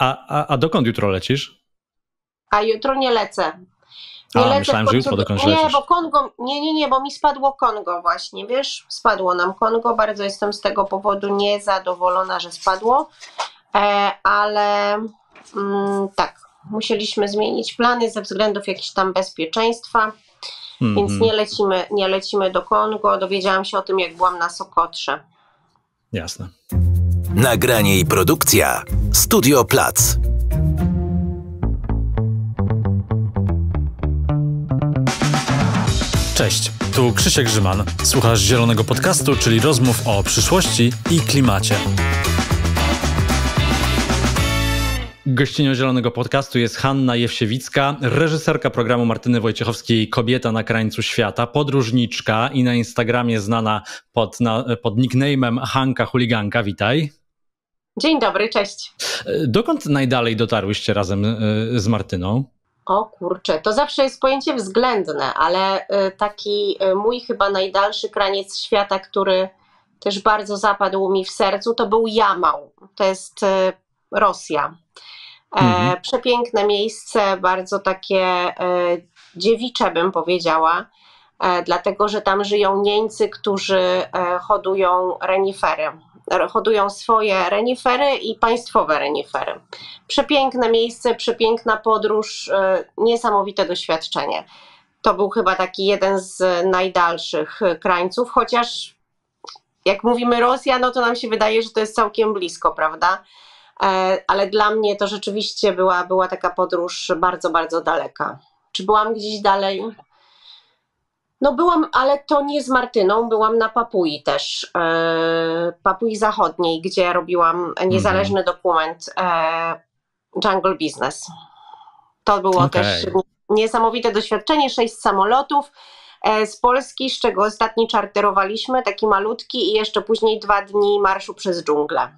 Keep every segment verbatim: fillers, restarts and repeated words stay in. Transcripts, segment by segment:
A, a, a dokąd jutro lecisz? A jutro nie lecę. Nie a, myślałem, że jutro dokąd lecisz. Nie, bo Kongo, nie, nie, nie, bo mi spadło Kongo właśnie, wiesz, spadło nam Kongo, bardzo jestem z tego powodu niezadowolona, że spadło, e, ale mm, tak, musieliśmy zmienić plany ze względów jakichś tam bezpieczeństwa, mm-hmm. więc nie lecimy, nie lecimy do Kongo, dowiedziałam się o tym, jak byłam na Sokotrze. Jasne. Nagranie i produkcja Studio Plac. Cześć, tu Krzysiek Rzyman. Słuchasz Zielonego Podcastu, czyli rozmów o przyszłości i klimacie. Gościnią Zielonego Podcastu jest Hanna Jewsiewicka, reżyserka programu Martyny Wojciechowskiej Kobieta na krańcu świata, podróżniczka i na Instagramie znana pod, na, pod nickname'em Hanka Chuliganka. Witaj. Dzień dobry, cześć. Dokąd najdalej dotarłyście razem z Martyną? O kurczę, to zawsze jest pojęcie względne, ale taki mój chyba najdalszy kraniec świata, który też bardzo zapadł mi w sercu, to był Jamał. To jest Rosja. Mhm. Przepiękne miejsce, bardzo takie dziewicze bym powiedziała, dlatego że tam żyją Nieńcy, którzy hodują renifery. Hodują swoje renifery i państwowe renifery. Przepiękne miejsce, przepiękna podróż, niesamowite doświadczenie. To był chyba taki jeden z najdalszych krańców, chociaż jak mówimy Rosja, no to nam się wydaje, że to jest całkiem blisko, prawda? Ale dla mnie to rzeczywiście była, była taka podróż bardzo, bardzo daleka. Czy byłam gdzieś dalej? No byłam, ale to nie z Martyną, byłam na Papui też, e, Papui Zachodniej, gdzie robiłam niezależny mm-hmm. dokument e, Jungle Business. To było okay. też niesamowite doświadczenie, sześć samolotów e, z Polski, z czego ostatni czarterowaliśmy, taki malutki i jeszcze później dwa dni marszu przez dżunglę.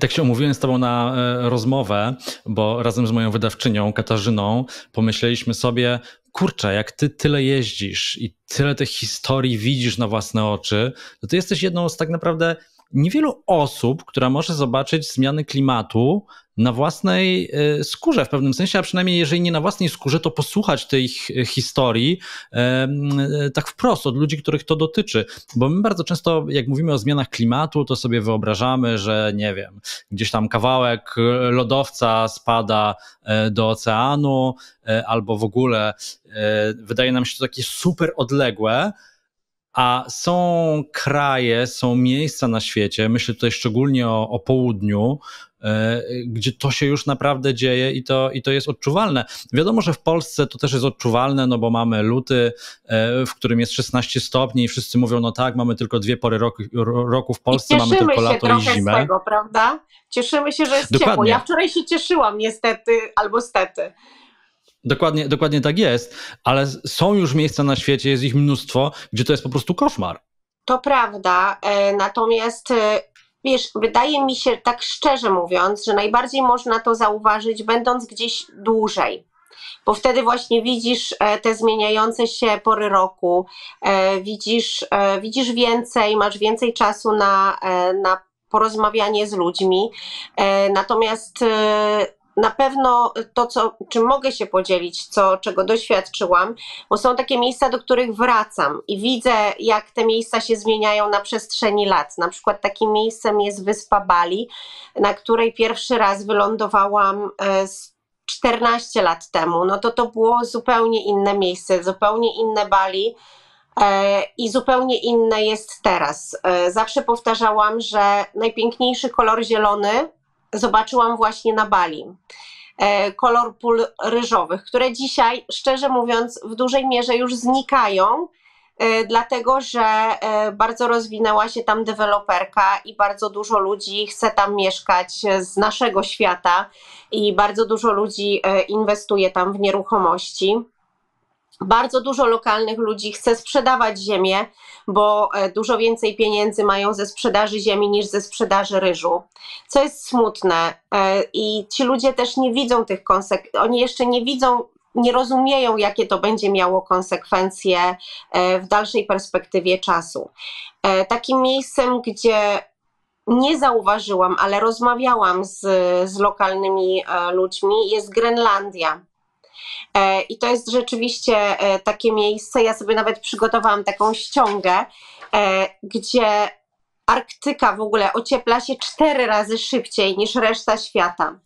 Tak się umówiłem z tobą na rozmowę, bo razem z moją wydawczynią Katarzyną pomyśleliśmy sobie, kurczę, jak ty tyle jeździsz i tyle tych historii widzisz na własne oczy, to ty jesteś jedną z tak naprawdę niewielu osób, która może zobaczyć zmiany klimatu na własnej skórze w pewnym sensie, a przynajmniej jeżeli nie na własnej skórze, to posłuchać tej historii tak wprost od ludzi, których to dotyczy. Bo my bardzo często, jak mówimy o zmianach klimatu, to sobie wyobrażamy, że nie wiem, gdzieś tam kawałek lodowca spada do oceanu albo w ogóle wydaje nam się to takie super odległe. A są kraje, są miejsca na świecie, myślę tutaj szczególnie o, o południu, yy, gdzie to się już naprawdę dzieje i to, i to jest odczuwalne. Wiadomo, że w Polsce to też jest odczuwalne, no bo mamy luty, yy, w którym jest szesnaście stopni i wszyscy mówią, no tak, mamy tylko dwie pory roku, roku w Polsce, mamy tylko lato i zimę. Cieszymy się prawda? Cieszymy się, że jest Dokładnie. ciepło. Ja wczoraj się cieszyłam niestety albo stety. Dokładnie, dokładnie tak jest, ale są już miejsca na świecie, jest ich mnóstwo, gdzie to jest po prostu koszmar. To prawda, natomiast wiesz, wydaje mi się, tak szczerze mówiąc, że najbardziej można to zauważyć będąc gdzieś dłużej, bo wtedy właśnie widzisz te zmieniające się pory roku, widzisz, widzisz więcej, masz więcej czasu na, na porozmawianie z ludźmi, natomiast na pewno to, co, czym mogę się podzielić, co, czego doświadczyłam, bo są takie miejsca, do których wracam i widzę, jak te miejsca się zmieniają na przestrzeni lat. Na przykład takim miejscem jest wyspa Bali, na której pierwszy raz wylądowałam czternaście lat temu. No to to było zupełnie inne miejsce, zupełnie inne Bali i zupełnie inne jest teraz. Zawsze powtarzałam, że najpiękniejszy kolor zielony zobaczyłam właśnie na Bali kolor pól ryżowych, które dzisiaj, szczerze mówiąc, w dużej mierze już znikają, dlatego że bardzo rozwinęła się tam deweloperka i bardzo dużo ludzi chce tam mieszkać z naszego świata i bardzo dużo ludzi inwestuje tam w nieruchomości. Bardzo dużo lokalnych ludzi chce sprzedawać ziemię, bo dużo więcej pieniędzy mają ze sprzedaży ziemi niż ze sprzedaży ryżu, co jest smutne i ci ludzie też nie widzą tych konsekwencji, oni jeszcze nie widzą, nie rozumieją, jakie to będzie miało konsekwencje w dalszej perspektywie czasu. Takim miejscem, gdzie nie zauważyłam, ale rozmawiałam z, z lokalnymi ludźmi, jest Grenlandia. I to jest rzeczywiście takie miejsce, ja sobie nawet przygotowałam taką ściągę, gdzie Arktyka w ogóle ociepla się cztery razy szybciej niż reszta świata.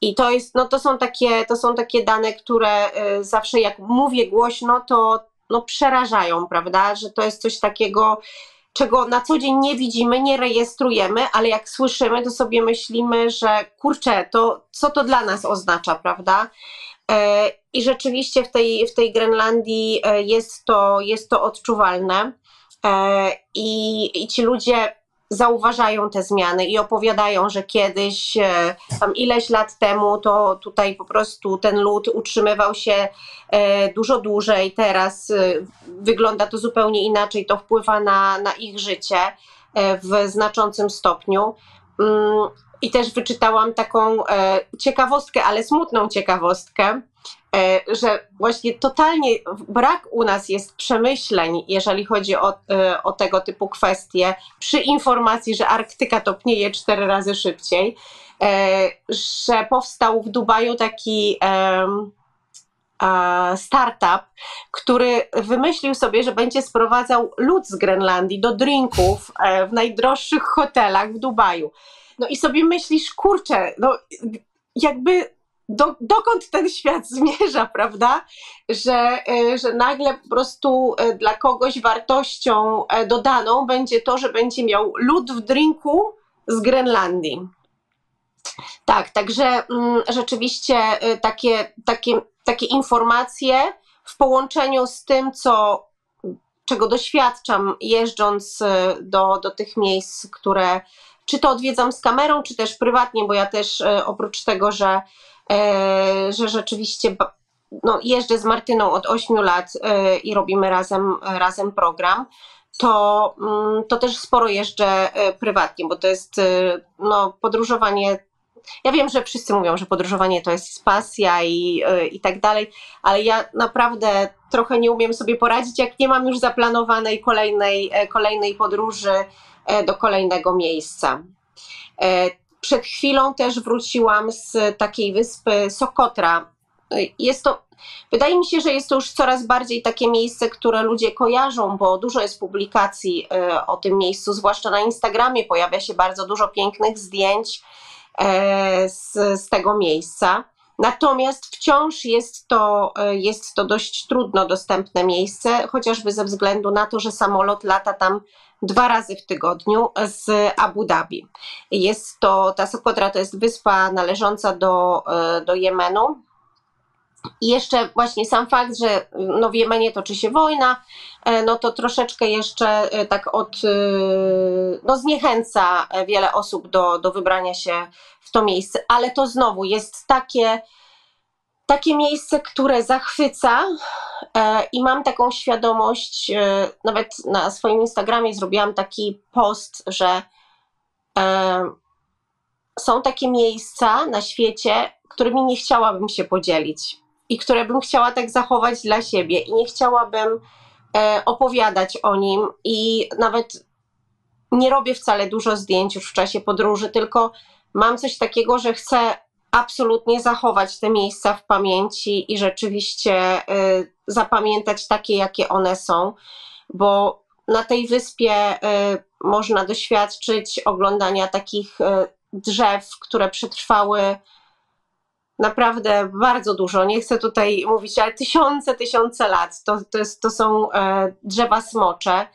I to jest, no to są takie, to są takie dane, które zawsze jak mówię głośno, to no przerażają, prawda, że to jest coś takiego, czego na co dzień nie widzimy, nie rejestrujemy, ale jak słyszymy, to sobie myślimy, że kurczę, to co to dla nas oznacza, prawda? I rzeczywiście w tej, w tej Grenlandii jest to, jest to odczuwalne i, i ci ludzie zauważają te zmiany i opowiadają, że kiedyś, tam ileś lat temu, to tutaj po prostu ten lód utrzymywał się dużo dłużej, teraz wygląda to zupełnie inaczej, to wpływa na, na ich życie w znaczącym stopniu. I też wyczytałam taką e, ciekawostkę, ale smutną ciekawostkę, e, że właśnie totalnie brak u nas jest przemyśleń, jeżeli chodzi o, e, o tego typu kwestie, przy informacji, że Arktyka topnieje cztery razy szybciej, e, że powstał w Dubaju taki e, e, startup, który wymyślił sobie, że będzie sprowadzał lód z Grenlandii do drinków e, w najdroższych hotelach w Dubaju. No i sobie myślisz, kurczę, no jakby do, dokąd ten świat zmierza, prawda? Że, że nagle po prostu dla kogoś wartością dodaną będzie to, że będzie miał lód w drinku z Grenlandii. Tak, także mm, rzeczywiście takie, takie, takie informacje w połączeniu z tym, co, czego doświadczam jeżdżąc do, do tych miejsc, które... Czy to odwiedzam z kamerą, czy też prywatnie, bo ja też e, oprócz tego, że, e, że rzeczywiście no, jeżdżę z Martyną od ośmiu lat e, i robimy razem, razem program, to, mm, to też sporo jeżdżę e, prywatnie, bo to jest e, no, podróżowanie. Ja wiem, że wszyscy mówią, że podróżowanie to jest pasja i, e, i tak dalej, ale ja naprawdę trochę nie umiem sobie poradzić, jak nie mam już zaplanowanej kolejnej, e, kolejnej podróży do kolejnego miejsca. Przed chwilą też wróciłam z takiej wyspy Sokotra. Jest to, wydaje mi się, że jest to już coraz bardziej takie miejsce, które ludzie kojarzą, bo dużo jest publikacji o tym miejscu, zwłaszcza na Instagramie pojawia się bardzo dużo pięknych zdjęć z, z tego miejsca. Natomiast wciąż jest to, jest to dość trudno dostępne miejsce, chociażby ze względu na to, że samolot lata tam dwa razy w tygodniu z Abu Dhabi. Jest to, ta Sokotra to jest wyspa należąca do, do Jemenu. I jeszcze właśnie sam fakt, że no w Jemenie toczy się wojna, no to troszeczkę jeszcze tak od, no zniechęca wiele osób do, do wybrania się w to miejsce, ale to znowu jest takie, takie miejsce, które zachwyca i mam taką świadomość, nawet na swoim Instagramie zrobiłam taki post, że są takie miejsca na świecie, którymi nie chciałabym się podzielić i które bym chciała tak zachować dla siebie i nie chciałabym opowiadać o nim i nawet nie robię wcale dużo zdjęć już w czasie podróży, tylko mam coś takiego, że chcę absolutnie zachować te miejsca w pamięci i rzeczywiście y, zapamiętać takie, jakie one są, bo na tej wyspie y, można doświadczyć oglądania takich y, drzew, które przetrwały naprawdę bardzo dużo, nie chcę tutaj mówić, ale tysiące, tysiące lat, to, to, jest, to są y, drzewa smocze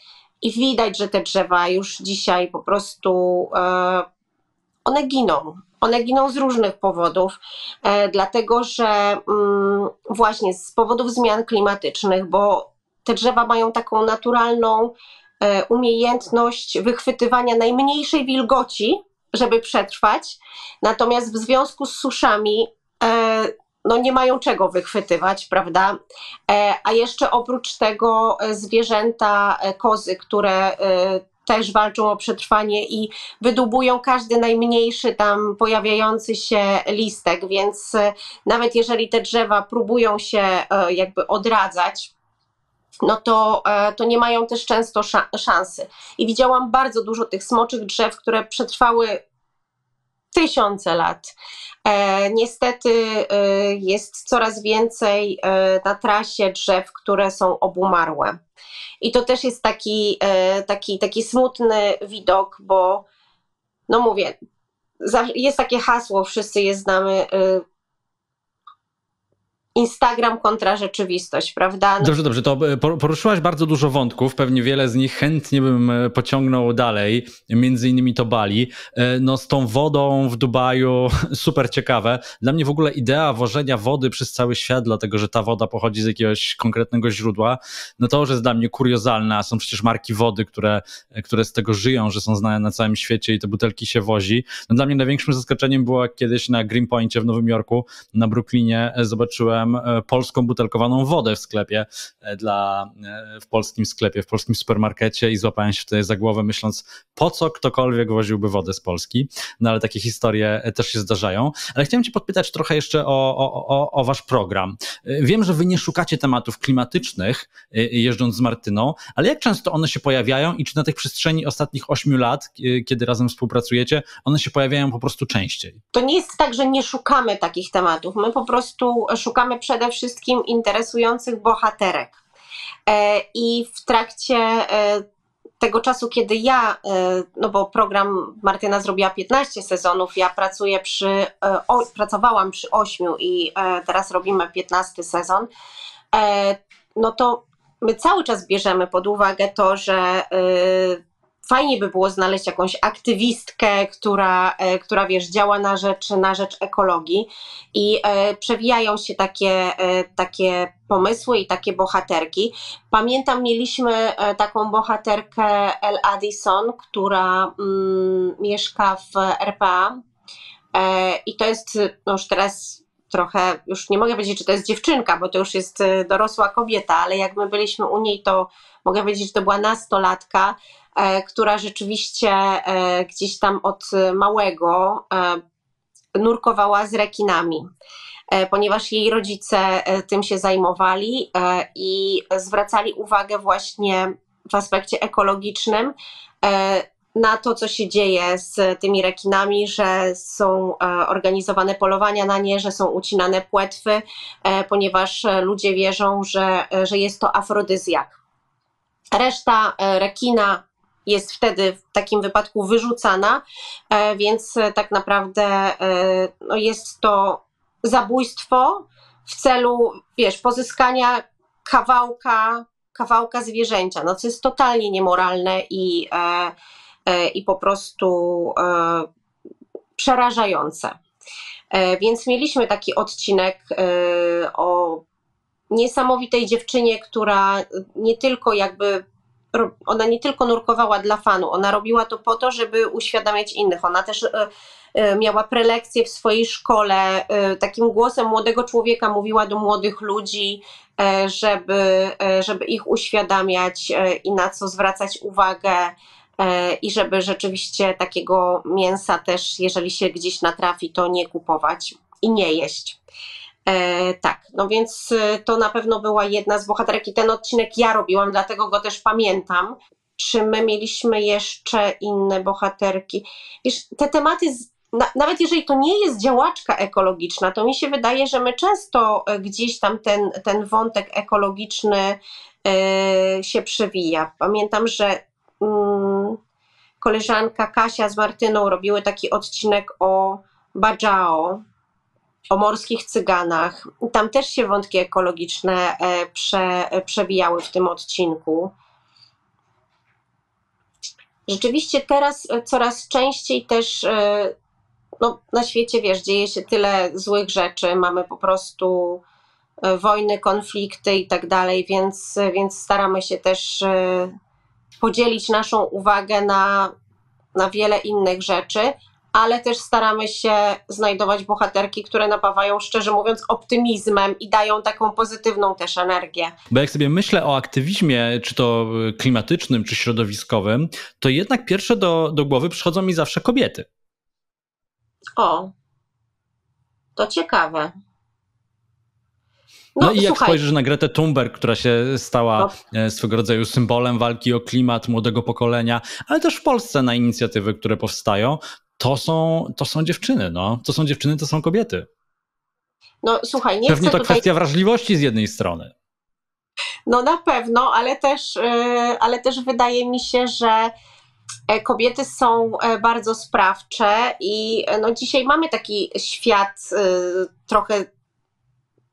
i widać, że te drzewa już dzisiaj po prostu y, one giną. One giną z różnych powodów, e, dlatego że mm, właśnie z powodów zmian klimatycznych, bo te drzewa mają taką naturalną e, umiejętność wychwytywania najmniejszej wilgoci, żeby przetrwać, natomiast w związku z suszami e, no nie mają czego wychwytywać, prawda? E, a jeszcze oprócz tego e, zwierzęta, e, kozy, które... E, też walczą o przetrwanie i wydubują każdy najmniejszy tam pojawiający się listek, więc nawet jeżeli te drzewa próbują się jakby odradzać, no to, to nie mają też często szansy. I widziałam bardzo dużo tych smoczych drzew, które przetrwały tysiące lat. E, niestety e, jest coraz więcej e, na trasie drzew, które są obumarłe. I to też jest taki, e, taki, taki smutny widok, bo no mówię, za, jest takie hasło, wszyscy je znamy, e, Instagram kontra rzeczywistość, prawda? No. Dobrze, dobrze, to poruszyłaś bardzo dużo wątków, pewnie wiele z nich chętnie bym pociągnął dalej, między innymi to Bali. No z tą wodą w Dubaju, super ciekawe. Dla mnie w ogóle idea wożenia wody przez cały świat, dlatego że ta woda pochodzi z jakiegoś konkretnego źródła, no to już jest dla mnie kuriozalna. Są przecież marki wody, które, które z tego żyją, że są znane na całym świecie i te butelki się wozi. No dla mnie największym zaskoczeniem było kiedyś na Greenpointie w Nowym Jorku, na Brooklynie, zobaczyłem polską butelkowaną wodę w sklepie, dla, w polskim sklepie, w polskim supermarkecie i złapałem się wtedy za głowę, myśląc, po co ktokolwiek woziłby wodę z Polski. No ale takie historie też się zdarzają. Ale chciałem cię podpytać trochę jeszcze o, o, o, o wasz program. Wiem, że wy nie szukacie tematów klimatycznych, jeżdżąc z Martyną, ale jak często one się pojawiają i czy na tej przestrzeni ostatnich ośmiu lat, kiedy razem współpracujecie, one się pojawiają po prostu częściej? To nie jest tak, że nie szukamy takich tematów. My po prostu szukamy przede wszystkim interesujących bohaterek. I w trakcie tego czasu, kiedy ja, no bo program Martyna zrobiła piętnaście sezonów, ja pracuję przy, o, pracowałam przy ośmiu i teraz robimy piętnasty sezon, no to my cały czas bierzemy pod uwagę to, że fajnie by było znaleźć jakąś aktywistkę, która, która wiesz, działa na rzecz, na rzecz ekologii i e, przewijają się takie, e, takie pomysły i takie bohaterki. Pamiętam, mieliśmy e, taką bohaterkę Elle Addison, która mm, mieszka w R P A e, i to jest no już teraz trochę, już nie mogę powiedzieć, czy to jest dziewczynka, bo to już jest dorosła kobieta, ale jak my byliśmy u niej, to mogę powiedzieć, że to była nastolatka, która rzeczywiście gdzieś tam od małego nurkowała z rekinami, ponieważ jej rodzice tym się zajmowali i zwracali uwagę właśnie w aspekcie ekologicznym na to, co się dzieje z tymi rekinami, że są organizowane polowania na nie, że są ucinane płetwy, ponieważ ludzie wierzą, że, że jest to afrodyzjak. Reszta rekina jest wtedy w takim wypadku wyrzucana, więc tak naprawdę no jest to zabójstwo w celu, wiesz, pozyskania kawałka, kawałka zwierzęcia, no co jest totalnie niemoralne i, i po prostu przerażające. Więc mieliśmy taki odcinek o niesamowitej dziewczynie, która nie tylko jakby ona nie tylko nurkowała dla fanu, ona robiła to po to, żeby uświadamiać innych. Ona też miała prelekcje w swojej szkole, takim głosem młodego człowieka mówiła do młodych ludzi, żeby, żeby ich uświadamiać i na co zwracać uwagę i żeby rzeczywiście takiego mięsa też, jeżeli się gdzieś natrafi, to nie kupować i nie jeść. E, tak, no więc to na pewno była jedna z bohaterek i ten odcinek ja robiłam, dlatego go też pamiętam. Czy my mieliśmy jeszcze inne bohaterki? Wiesz, te tematy, z, na, nawet jeżeli to nie jest działaczka ekologiczna, to mi się wydaje, że my często gdzieś tam ten, ten wątek ekologiczny e, się przewija. Pamiętam, że mm, koleżanka Kasia z Martyną robiły taki odcinek o Badżao, o morskich cyganach. Tam też się wątki ekologiczne prze, przewijały w tym odcinku. Rzeczywiście teraz coraz częściej też no, na świecie, wiesz, dzieje się tyle złych rzeczy, mamy po prostu wojny, konflikty i tak dalej, więc, więc staramy się też podzielić naszą uwagę na, na wiele innych rzeczy, ale też staramy się znajdować bohaterki, które napawają, szczerze mówiąc, optymizmem i dają taką pozytywną też energię. Bo jak sobie myślę o aktywizmie, czy to klimatycznym, czy środowiskowym, to jednak pierwsze do, do głowy przychodzą mi zawsze kobiety. O, to ciekawe. No, no i jak słuchaj. spojrzysz na Gretę Thunberg, która się stała no. swego rodzaju symbolem walki o klimat młodego pokolenia, ale też w Polsce na inicjatywy, które powstają, to są, to są dziewczyny, no. To są dziewczyny, to są kobiety. No słuchaj, nie Pewnie chcę to tutaj... kwestia wrażliwości z jednej strony. No na pewno, ale też, ale też wydaje mi się, że kobiety są bardzo sprawcze i no dzisiaj mamy taki świat trochę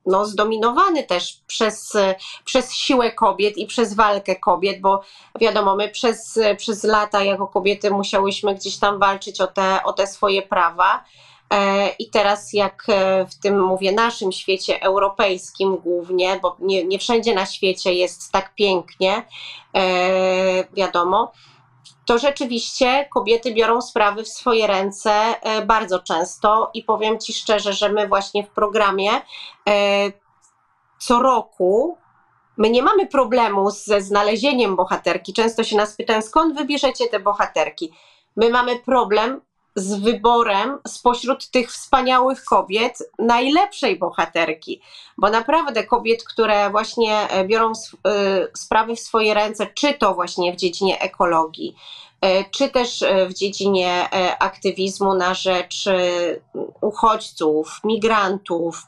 no, zdominowany też przez, przez siłę kobiet i przez walkę kobiet, bo wiadomo, my przez, przez lata jako kobiety musiałyśmy gdzieś tam walczyć o te, o te swoje prawa. I teraz jak w tym, mówię, naszym świecie europejskim głównie, bo nie, nie wszędzie na świecie jest tak pięknie, wiadomo, to rzeczywiście kobiety biorą sprawy w swoje ręce bardzo często i powiem Ci szczerze, że my właśnie w programie co roku my nie mamy problemu ze znalezieniem bohaterki. Często się nas pytają, skąd wybierzecie te bohaterki? My mamy problem z wyborem spośród tych wspaniałych kobiet najlepszej bohaterki, bo naprawdę kobiet, które właśnie biorą sprawy w swoje ręce, czy to właśnie w dziedzinie ekologii, czy też w dziedzinie aktywizmu na rzecz uchodźców, migrantów,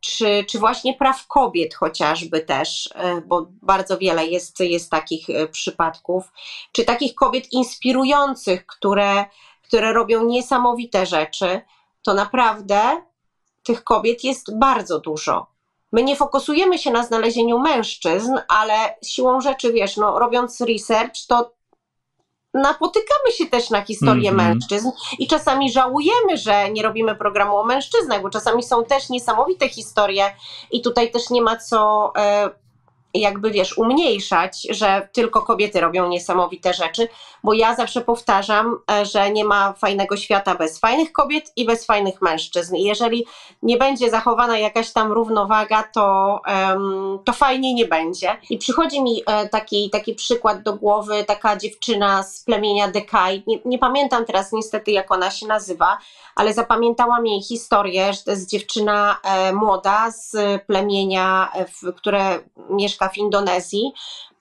czy, czy właśnie praw kobiet chociażby też, bo bardzo wiele jest, jest takich przypadków, czy takich kobiet inspirujących, które które robią niesamowite rzeczy, to naprawdę tych kobiet jest bardzo dużo. My nie fokusujemy się na znalezieniu mężczyzn, ale siłą rzeczy, wiesz, no, robiąc research, to napotykamy się też na historię mm-hmm. mężczyzn i czasami żałujemy, że nie robimy programu o mężczyznach, bo czasami są też niesamowite historie i tutaj też nie ma co... Y- jakby wiesz, umniejszać, że tylko kobiety robią niesamowite rzeczy, bo ja zawsze powtarzam, że nie ma fajnego świata bez fajnych kobiet i bez fajnych mężczyzn. I jeżeli nie będzie zachowana jakaś tam równowaga, to, to fajnie nie będzie. I przychodzi mi taki, taki przykład do głowy, taka dziewczyna z plemienia Dekaj, nie, nie pamiętam teraz niestety jak ona się nazywa, ale zapamiętałam jej historię, że to jest dziewczyna młoda z plemienia, które mieszka w Indonezji,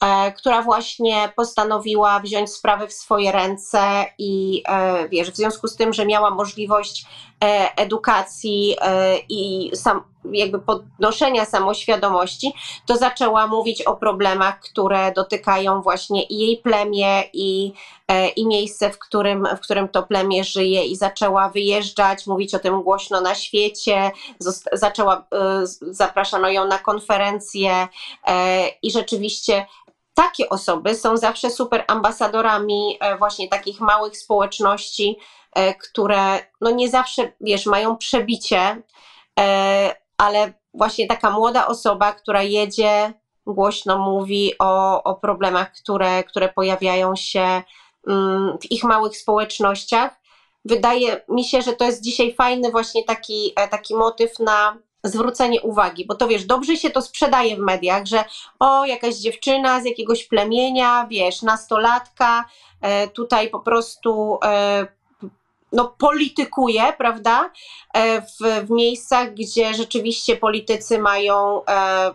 e, która właśnie postanowiła wziąć sprawy w swoje ręce i e, wiesz, w związku z tym, że miała możliwość e, edukacji e, i sam, jakby podnoszenia samoświadomości, to zaczęła mówić o problemach, które dotykają właśnie i jej plemię i, e, i miejsce, w którym, w którym to plemię żyje i zaczęła wyjeżdżać, mówić o tym głośno na świecie, zosta- zaczęła, e, zapraszano ją na konferencje e, i rzeczywiście takie osoby są zawsze super ambasadorami e, właśnie takich małych społeczności, e, które no nie zawsze, wiesz, mają przebicie, e, ale właśnie taka młoda osoba, która jedzie, głośno mówi o, o problemach, które, które pojawiają się w ich małych społecznościach. Wydaje mi się, że to jest dzisiaj fajny właśnie taki, taki motyw na zwrócenie uwagi, bo to wiesz, dobrze się to sprzedaje w mediach, że o, jakaś dziewczyna z jakiegoś plemienia, wiesz, nastolatka, tutaj po prostu... no politykuje, prawda, w, w miejscach, gdzie rzeczywiście politycy mają, e,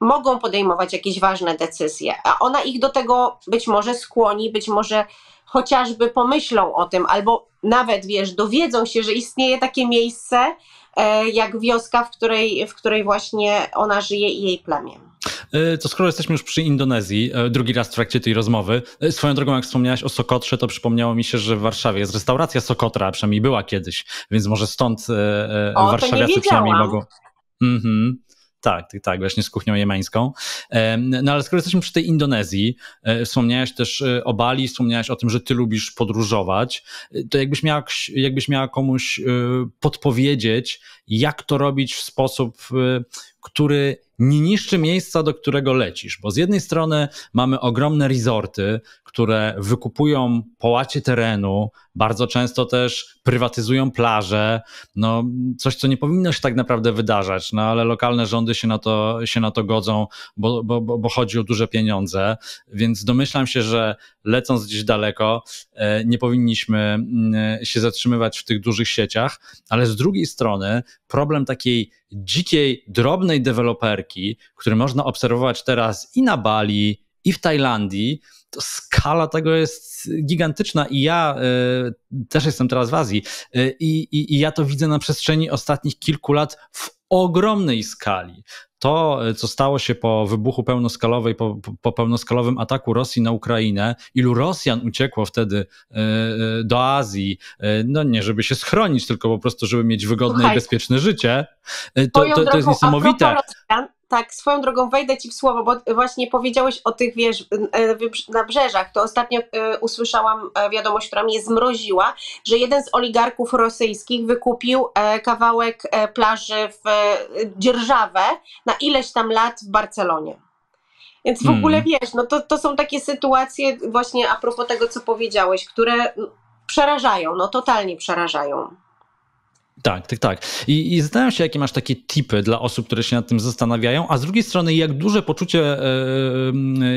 mogą podejmować jakieś ważne decyzje, a ona ich do tego być może skłoni, być może chociażby pomyślą o tym, albo nawet, wiesz, dowiedzą się, że istnieje takie miejsce, e, jak wioska, w której, w której właśnie ona żyje i jej plemię. To skoro jesteśmy już przy Indonezji, drugi raz w trakcie tej rozmowy, swoją drogą jak wspomniałaś o Sokotrze, to przypomniało mi się, że w Warszawie jest restauracja Sokotra, przynajmniej była kiedyś, więc może stąd o, warszawiacy przynajmniej mogą... Mhm. Tak, tak, właśnie z kuchnią jemeńską. No ale skoro jesteśmy przy tej Indonezji, wspomniałeś też o Bali, wspomniałeś o tym, że ty lubisz podróżować, to jakbyś miała, jakbyś miała komuś podpowiedzieć, jak to robić w sposób, który nie niszczy miejsca, do którego lecisz. Bo z jednej strony mamy ogromne resorty, które wykupują połacie terenu, bardzo często też prywatyzują plaże, no coś, co nie powinno się tak naprawdę wydarzać, no ale lokalne rządy się na to, się na to godzą, bo, bo, bo chodzi o duże pieniądze, więc domyślam się, że lecąc gdzieś daleko, nie powinniśmy się zatrzymywać w tych dużych sieciach, ale z drugiej strony problem takiej dzikiej, drobnej deweloperki, który można obserwować teraz i na Bali, i w Tajlandii, to skala tego jest gigantyczna i ja y, też jestem teraz w Azji y, i, i ja to widzę na przestrzeni ostatnich kilku lat w ogromnej skali. To, co stało się po wybuchu pełnoskalowej, po, po pełnoskalowym ataku Rosji na Ukrainę, ilu Rosjan uciekło wtedy y, do Azji, y, no nie żeby się schronić, tylko po prostu, żeby mieć wygodne Słuchaj, i bezpieczne życie, y, to, to, to jest niesamowite. Tak, swoją drogą wejdę ci w słowo, bo właśnie powiedziałeś o tych, wiesz, na brzeżach. To ostatnio usłyszałam wiadomość, która mnie zmroziła, że jeden z oligarchów rosyjskich wykupił kawałek plaży w dzierżawę na ileś tam lat w Barcelonie. Więc w hmm. ogóle wiesz, no to, to są takie sytuacje właśnie a propos tego, co powiedziałeś, które przerażają, no totalnie przerażają. Tak, tak, tak. I, i zastanawiam się, jakie masz takie tipy dla osób, które się nad tym zastanawiają, a z drugiej strony jak duże poczucie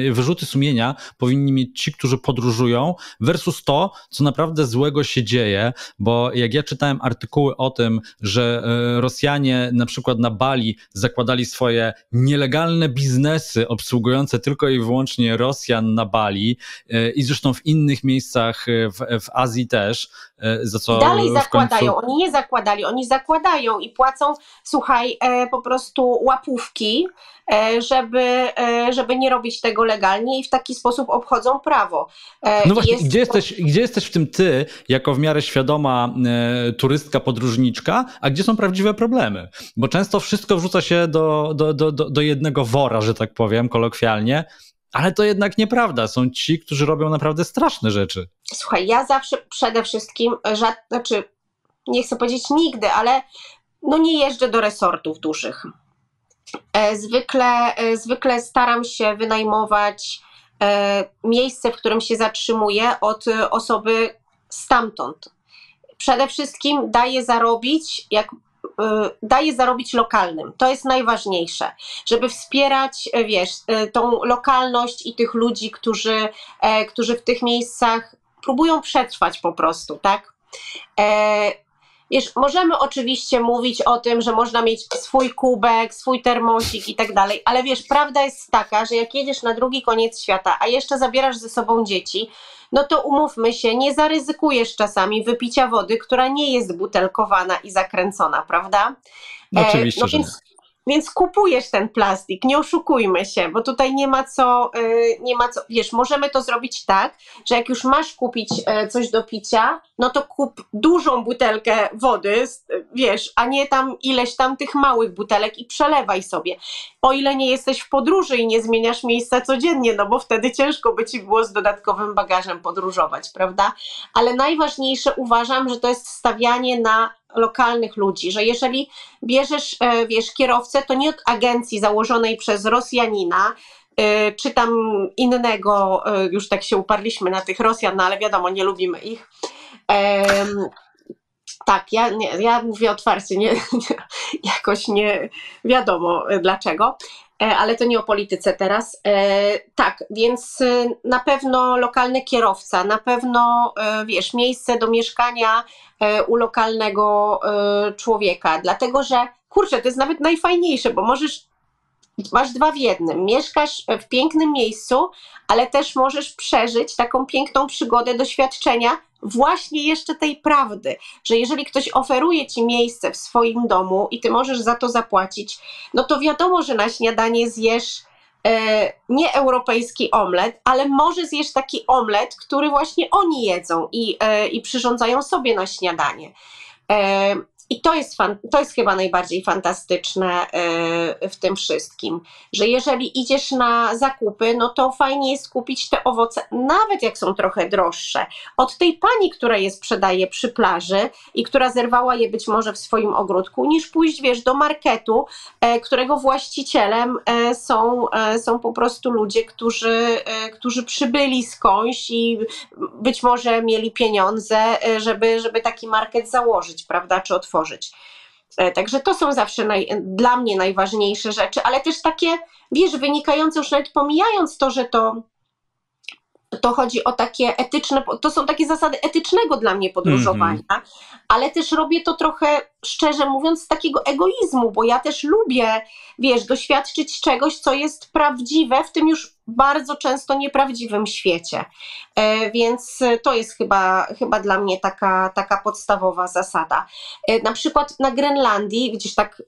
yy, wyrzuty sumienia powinni mieć ci, którzy podróżują versus to, co naprawdę złego się dzieje, bo jak ja czytałem artykuły o tym, że Rosjanie na przykład na Bali zakładali swoje nielegalne biznesy obsługujące tylko i wyłącznie Rosjan na Bali yy, i zresztą w innych miejscach w, w Azji też, yy, za co dalej zakładają, końcu... oni nie zakładają Oni zakładają i płacą, słuchaj, e, po prostu łapówki, e, żeby, e, żeby nie robić tego legalnie i w taki sposób obchodzą prawo. E, no właśnie, jest... gdzie, jesteś, gdzie jesteś w tym ty, jako w miarę świadoma e, turystka, podróżniczka, a gdzie są prawdziwe problemy? Bo często wszystko wrzuca się do, do, do, do jednego wora, że tak powiem kolokwialnie, ale to jednak nieprawda. Są ci, którzy robią naprawdę straszne rzeczy. Słuchaj, ja zawsze przede wszystkim, żad... znaczy nie chcę powiedzieć nigdy, ale no nie jeżdżę do resortów dużych. Zwykle, zwykle staram się wynajmować miejsce, w którym się zatrzymuję, od osoby stamtąd. Przede wszystkim daję zarobić, jak, daję zarobić lokalnym. To jest najważniejsze, żeby wspierać, wiesz, tą lokalność i tych ludzi, którzy, którzy w tych miejscach próbują przetrwać po prostu, tak? E, wiesz, możemy oczywiście mówić o tym, że można mieć swój kubek, swój termosik i tak dalej, ale wiesz, prawda jest taka, że jak jedziesz na drugi koniec świata, a jeszcze zabierasz ze sobą dzieci, no to umówmy się, nie zaryzykujesz czasami wypicia wody, która nie jest butelkowana i zakręcona, prawda? E, oczywiście, no więc, że nie. Więc kupujesz ten plastik, nie oszukujmy się, bo tutaj nie ma co, nie ma co, wiesz, możemy to zrobić tak, że jak już masz kupić coś do picia, no to kup dużą butelkę wody, wiesz, a nie tam ileś tam tych małych butelek i przelewaj sobie. O ile nie jesteś w podróży i nie zmieniasz miejsca codziennie, no bo wtedy ciężko by ci było z dodatkowym bagażem podróżować, prawda? Ale najważniejsze uważam, że to jest stawianie na lokalnych ludzi, że jeżeli bierzesz, wiesz, kierowcę, to nie od agencji założonej przez Rosjanina, czy tam innego, już tak się uparliśmy na tych Rosjan, no ale wiadomo, nie lubimy ich. Um, tak, ja, nie, ja mówię otwarcie, nie, nie, jakoś nie wiadomo dlaczego, ale to nie o polityce teraz. E, tak, więc na pewno lokalny kierowca, na pewno, wiesz, miejsce do mieszkania u lokalnego człowieka, dlatego że, kurczę, to jest nawet najfajniejsze, bo możesz, masz dwa w jednym, mieszkasz w pięknym miejscu, ale też możesz przeżyć taką piękną przygodę doświadczenia właśnie jeszcze tej prawdy, że jeżeli ktoś oferuje ci miejsce w swoim domu i ty możesz za to zapłacić, no to wiadomo, że na śniadanie zjesz e, nie europejski omlet, ale może zjesz taki omlet, który właśnie oni jedzą i, e, i przyrządzają sobie na śniadanie. E, I to jest, fan, to jest chyba najbardziej fantastyczne w tym wszystkim, że jeżeli idziesz na zakupy, no to fajnie jest kupić te owoce, nawet jak są trochę droższe, od tej pani, która je sprzedaje przy plaży i która zerwała je być może w swoim ogródku, niż pójść, wiesz, do marketu, którego właścicielem są, są po prostu ludzie, którzy, którzy przybyli skądś i być może mieli pieniądze, żeby, żeby taki market założyć, prawda, czy otworzyć. Także to są zawsze naj, dla mnie najważniejsze rzeczy, ale też takie, wiesz, wynikające już nawet pomijając to, że to to chodzi o takie etyczne, to są takie zasady etycznego dla mnie podróżowania, mm-hmm. ale też robię to trochę, szczerze mówiąc, z takiego egoizmu, bo ja też lubię, wiesz, doświadczyć czegoś, co jest prawdziwe w tym już bardzo często nieprawdziwym świecie. E, więc to jest chyba, chyba dla mnie taka, taka podstawowa zasada. E, na przykład na Grenlandii, widzisz, tak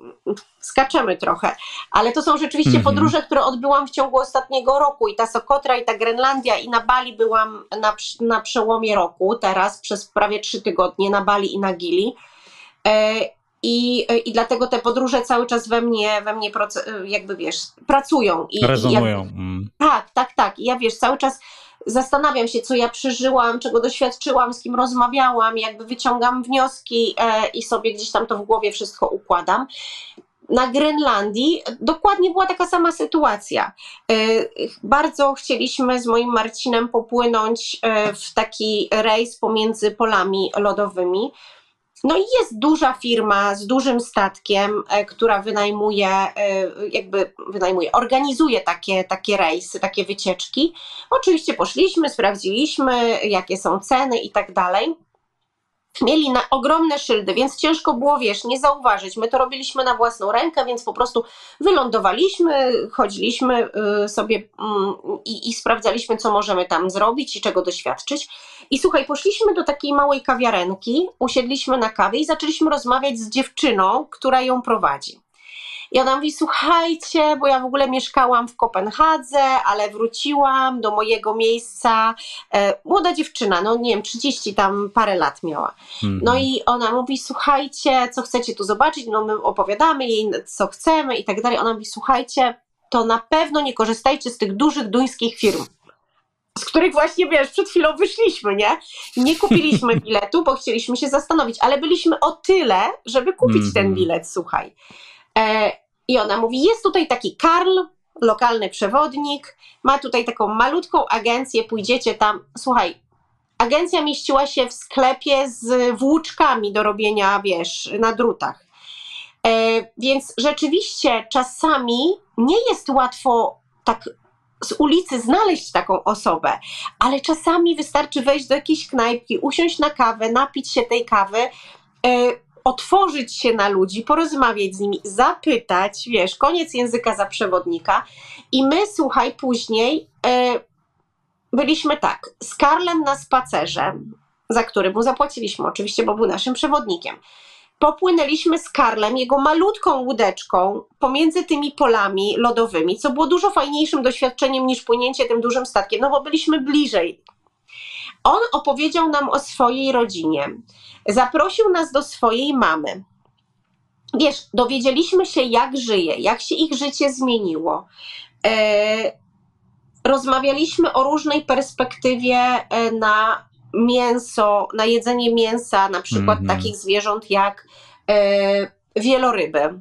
skaczemy trochę, ale to są rzeczywiście mm-hmm. podróże, które odbyłam w ciągu ostatniego roku i ta Sokotra, i ta Grenlandia, i na Bali byłam na, na przełomie roku, teraz przez prawie trzy tygodnie na Bali i na Gili. E, I, I dlatego te podróże cały czas we mnie, we mnie proce, jakby wiesz, pracują. I, Rezonują. I ja, mm. Tak, tak, tak. I ja wiesz, cały czas zastanawiam się, co ja przeżyłam, czego doświadczyłam, z kim rozmawiałam, jakby wyciągam wnioski e, i sobie gdzieś tam to w głowie wszystko układam. Na Grenlandii dokładnie była taka sama sytuacja. Bardzo chcieliśmy z moim Marcinem popłynąć w taki rejs pomiędzy polami lodowymi. No i jest duża firma z dużym statkiem, która wynajmuje, jakby wynajmuje, organizuje takie, takie rejsy, takie wycieczki. Oczywiście poszliśmy, sprawdziliśmy, jakie są ceny i tak dalej. Mieli na ogromne szyldy, więc ciężko było, wiesz, nie zauważyć. My to robiliśmy na własną rękę, więc po prostu wylądowaliśmy, chodziliśmy sobie i, i sprawdzaliśmy, co możemy tam zrobić i czego doświadczyć. I słuchaj, poszliśmy do takiej małej kawiarenki, usiedliśmy na kawie i zaczęliśmy rozmawiać z dziewczyną, która ją prowadzi. I ona mówi, słuchajcie, bo ja w ogóle mieszkałam w Kopenhadze, ale wróciłam do mojego miejsca. E, młoda dziewczyna, no nie wiem, trzydzieści tam parę lat miała. Mm-hmm. No i ona mówi, słuchajcie, co chcecie tu zobaczyć? No my opowiadamy jej, co chcemy i tak dalej. Ona mówi, słuchajcie, to na pewno nie korzystajcie z tych dużych duńskich firm, z których właśnie, wiesz, przed chwilą wyszliśmy, nie? Nie kupiliśmy biletu, bo chcieliśmy się zastanowić, ale byliśmy o tyle, żeby kupić mm-hmm. ten bilet, słuchaj. E, I ona mówi, jest tutaj taki Karl, lokalny przewodnik, ma tutaj taką malutką agencję, pójdziecie tam. Słuchaj, agencja mieściła się w sklepie z włóczkami do robienia, wiesz, na drutach. E, więc rzeczywiście czasami nie jest łatwo tak z ulicy znaleźć taką osobę, ale czasami wystarczy wejść do jakiejś knajpki, usiąść na kawę, napić się tej kawy, e, otworzyć się na ludzi, porozmawiać z nimi, zapytać, wiesz, koniec języka za przewodnika. I my, słuchaj, później e, byliśmy tak, z Karlem na spacerze, za który mu zapłaciliśmy oczywiście, bo był naszym przewodnikiem. Popłynęliśmy z Karlem, jego malutką łódeczką, pomiędzy tymi polami lodowymi, co było dużo fajniejszym doświadczeniem niż płynięcie tym dużym statkiem, no bo byliśmy bliżej. On opowiedział nam o swojej rodzinie. Zaprosił nas do swojej mamy. Wiesz, dowiedzieliśmy się, jak żyje, jak się ich życie zmieniło. E, rozmawialiśmy o różnej perspektywie na mięso, na jedzenie mięsa, na przykład mm-hmm. takich zwierząt jak e, wieloryby.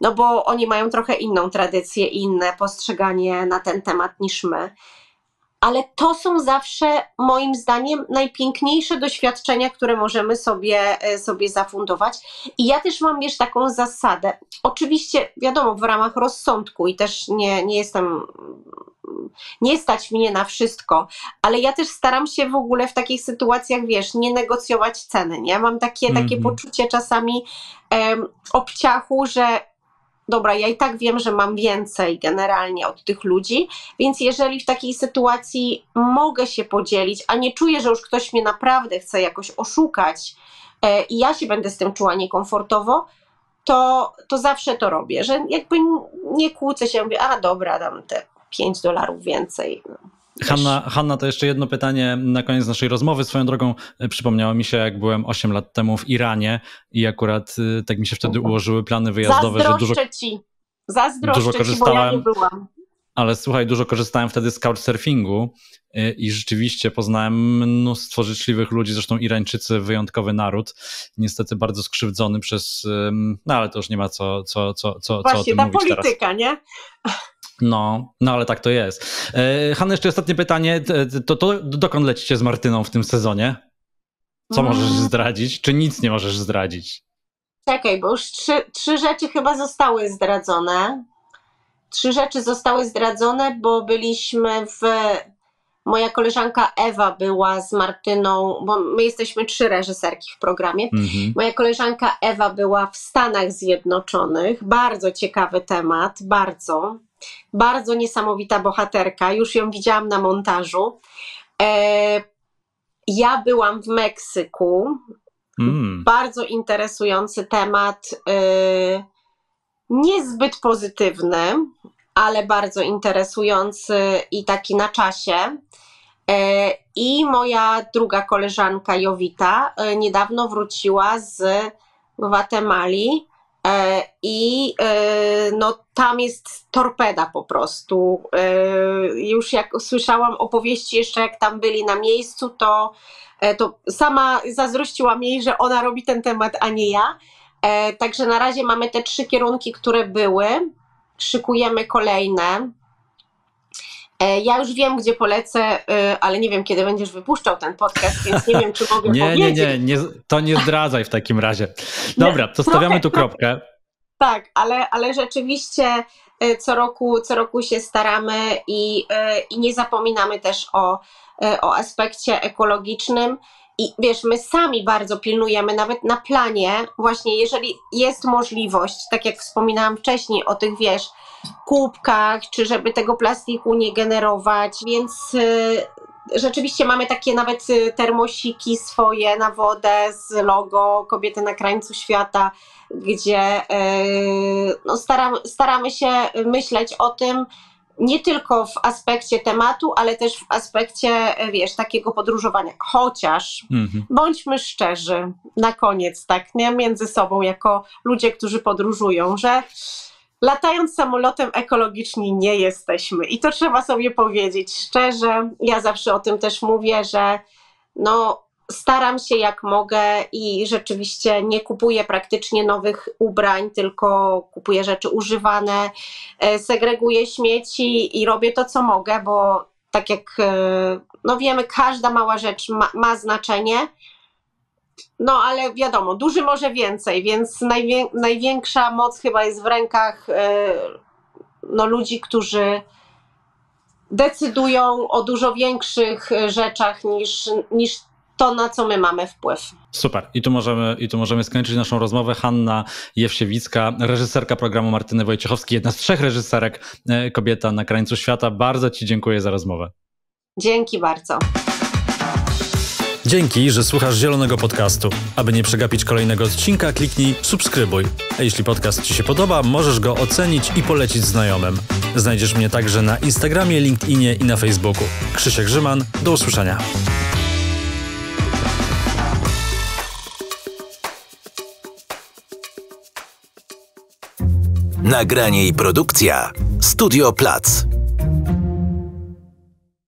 No bo oni mają trochę inną tradycję, inne postrzeganie na ten temat niż my. Ale to są zawsze, moim zdaniem, najpiękniejsze doświadczenia, które możemy sobie, sobie zafundować. I ja też mam, wiesz, taką zasadę. Oczywiście, wiadomo, w ramach rozsądku i też nie, nie jestem, nie stać mnie na wszystko, ale ja też staram się w ogóle w takich sytuacjach, wiesz, nie negocjować ceny. Ja mam takie, mm-hmm. takie poczucie czasami em, obciachu, że dobra, ja i tak wiem, że mam więcej generalnie od tych ludzi, więc jeżeli w takiej sytuacji mogę się podzielić, a nie czuję, że już ktoś mnie naprawdę chce jakoś oszukać e, i ja się będę z tym czuła niekomfortowo, to, to zawsze to robię, że jakby nie kłócę się, mówię, a dobra, dam te pięć dolarów więcej. Hanna, Hanna, to jeszcze jedno pytanie na koniec naszej rozmowy. Swoją drogą przypomniało mi się, jak byłem osiem lat temu w Iranie i akurat tak mi się wtedy ułożyły plany wyjazdowe, że dużo, ci. dużo korzystałem, ci, bo ja nie byłam. Ale słuchaj, dużo korzystałem wtedy z couchsurfingu i rzeczywiście poznałem mnóstwo życzliwych ludzi, zresztą Irańczycy, wyjątkowy naród, niestety bardzo skrzywdzony przez, no ale to już nie ma co, co, co, co, Właśnie, co o tym mówić polityka, teraz. Właśnie, ta polityka, nie? No, no ale tak to jest. Hanna, jeszcze ostatnie pytanie. To, to dokąd lecicie z Martyną w tym sezonie? Co mm. możesz zdradzić? Czy nic nie możesz zdradzić? Czekaj, bo już trzy, trzy rzeczy chyba zostały zdradzone. Trzy rzeczy zostały zdradzone, bo byliśmy w Moja koleżanka Ewa była z Martyną, bo my jesteśmy trzy reżyserki w programie. Mhm. Moja koleżanka Ewa była w Stanach Zjednoczonych. Bardzo ciekawy temat, bardzo. Bardzo niesamowita bohaterka. Już ją widziałam na montażu. E, ja byłam w Meksyku. Mm. Bardzo interesujący temat. E, niezbyt pozytywny, ale bardzo interesujący i taki na czasie. E, I moja druga koleżanka Jowita e, niedawno wróciła z Gwatemali. I no, tam jest torpeda po prostu. Już jak słyszałam opowieści jeszcze jak tam byli na miejscu, to, to sama zazdrościłam jej, że ona robi ten temat, a nie ja. Także na razie mamy te trzy kierunki, które były. Szykujemy kolejne. Ja już wiem, gdzie polecę, ale nie wiem, kiedy będziesz wypuszczał ten podcast, więc nie wiem, czy mogę nie, powiedzieć. Nie, nie, nie, to nie zdradzaj w takim razie. Dobra, to stawiamy tu kropkę. Tak, ale, ale rzeczywiście co roku, co roku się staramy i, i nie zapominamy też o, o aspekcie ekologicznym. I wiesz, my sami bardzo pilnujemy, nawet na planie, właśnie jeżeli jest możliwość, tak jak wspominałam wcześniej o tych, wiesz, kubkach, czy żeby tego plastiku nie generować, więc y, rzeczywiście mamy takie nawet termosiki swoje na wodę z logo Kobiety na krańcu świata, gdzie y, no staram, staramy się myśleć o tym, nie tylko w aspekcie tematu, ale też w aspekcie, wiesz, takiego podróżowania. Chociaż mhm. bądźmy szczerzy na koniec, tak, nie? Między sobą, jako ludzie, którzy podróżują, że latając samolotem ekologiczni nie jesteśmy. I to trzeba sobie powiedzieć szczerze. Ja zawsze o tym też mówię, że no, staram się jak mogę i rzeczywiście nie kupuję praktycznie nowych ubrań, tylko kupuję rzeczy używane, segreguję śmieci i robię to, co mogę, bo tak jak no wiemy, każda mała rzecz ma, ma znaczenie. No ale wiadomo, duży może więcej, więc najwię- największa moc chyba jest w rękach yy, no, ludzi, którzy decydują o dużo większych rzeczach niż, niż to, na co my mamy wpływ. Super. I tu możemy, i tu możemy skończyć naszą rozmowę. Hanna Jewsiewicka, reżyserka programu Martyny Wojciechowskiej, jedna z trzech reżyserek yy, Kobieta na krańcu świata. Bardzo Ci dziękuję za rozmowę. Dzięki bardzo. Dzięki, że słuchasz Zielonego Podcastu. Aby nie przegapić kolejnego odcinka, kliknij subskrybuj. A jeśli podcast Ci się podoba, możesz go ocenić i polecić znajomym. Znajdziesz mnie także na Instagramie, LinkedInie i na Facebooku. Krzysiek Rzyman, do usłyszenia. Nagranie i produkcja Studio Plac.